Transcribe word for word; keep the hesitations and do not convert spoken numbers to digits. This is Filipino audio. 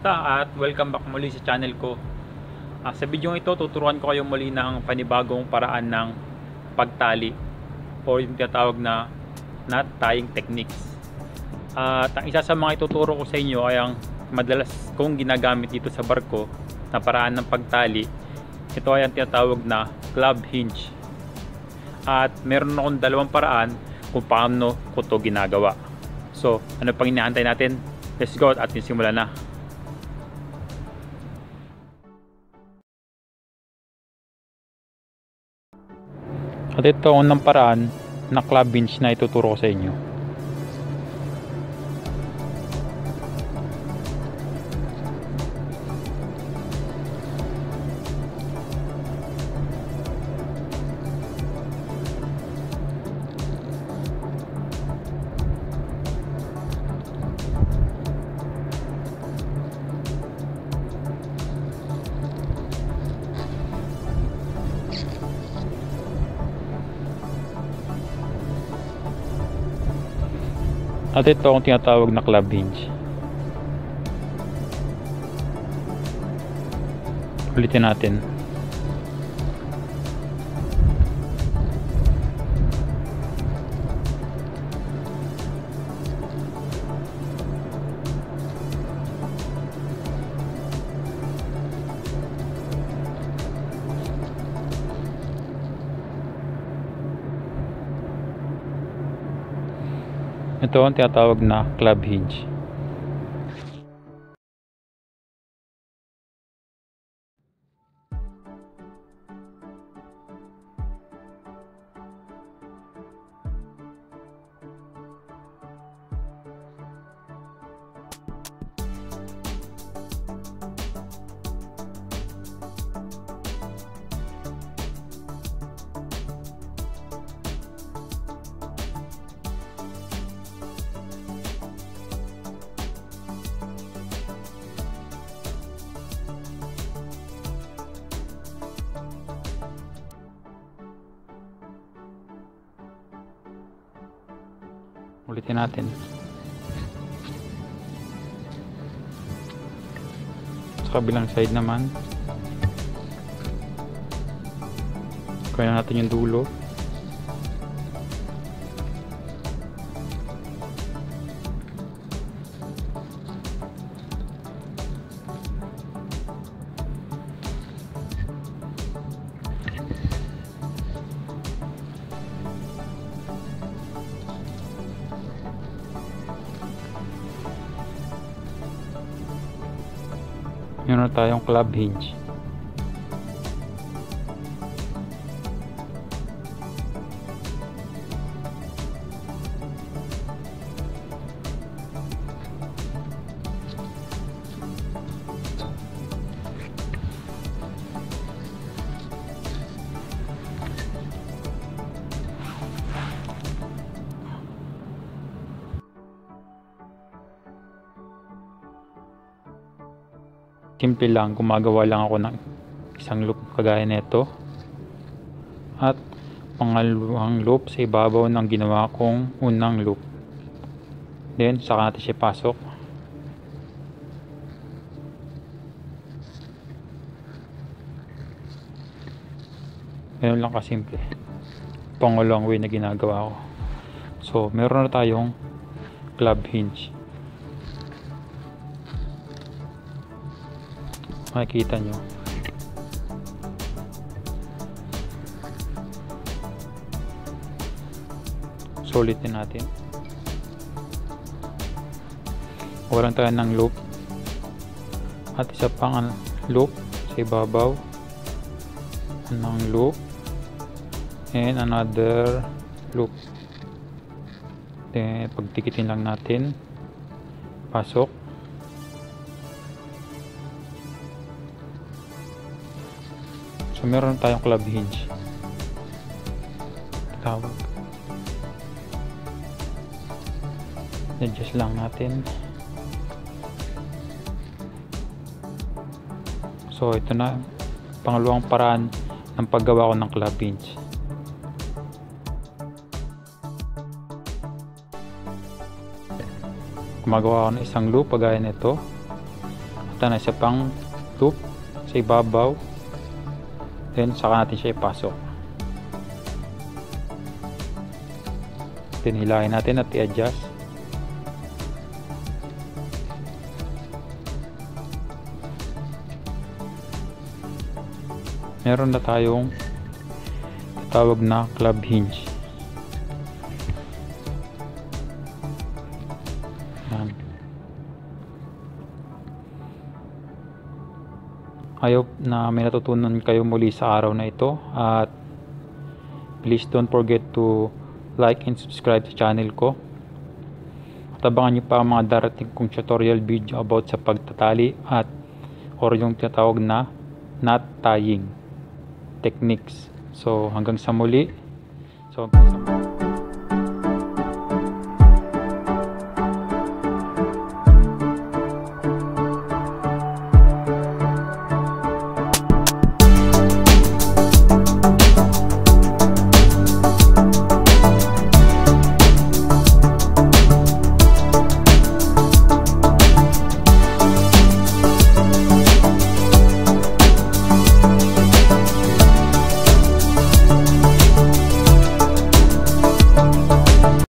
Kamusta at welcome back muli sa channel ko. Uh, sa video ito, tuturuan ko kayo muli ng panibagong paraan ng pagtali o yung tinatawag na knot tying techniques. Uh, at ang isa sa mga ituturo ko sa inyo ay ang madalas kong ginagamit dito sa barko na paraan ng pagtali. Ito ay ang tinatawag na clove hitch. At meron akong dalawang paraan kung paano ko ito ginagawa. So, ano pang inaantay natin? Let's go at simulan na. At ito ang unang paraan na clove hitch na ituturo ko sa inyo. At ito ang tinatawag na clove hitch. Ulitin natin. Ito ang tinatawag na clove hitch. Ulitin natin. Sa kabilang side naman. Kunin natin yung dulo. Meron na tayong clove hitch. Simple lang, gumagawa lang ako ng isang loop kagaya nito at pangalawang loop sa ibabaw ng ginawa kong unang loop, then saka natin siya pasok. Ganun lang kasimple. Pangalawang way na ginagawa ko. So meron na tayong clove hitch. Makikita nyo. Sulitin natin. Walang tayo ng loop. At isa pang loop sa ibabaw. Anong loop. And another loop. Then, pagtikitin lang natin. Pasok. So, meron tayong clove hitch. Tawag. Adjust lang natin. So, ito na. Pangalawang paraan ng paggawa ko ng clove hitch. Gumagawa ko ng isang loop pagaya nito. At Punta na sa pang tube, sa ibabaw, then saka natin siya ipasok. Hilahin natin at i-adjust. Meron na tayong tatawag na clove hinge. Yan. I hope na may natutunan kayo muli sa araw na ito, at please don't forget to like and subscribe sa channel ko. At abangan nyo pa ang mga darating kong tutorial video about sa pagtatali at or yung tinatawag na knot tying techniques. So hanggang sa muli. So hanggang sa muli.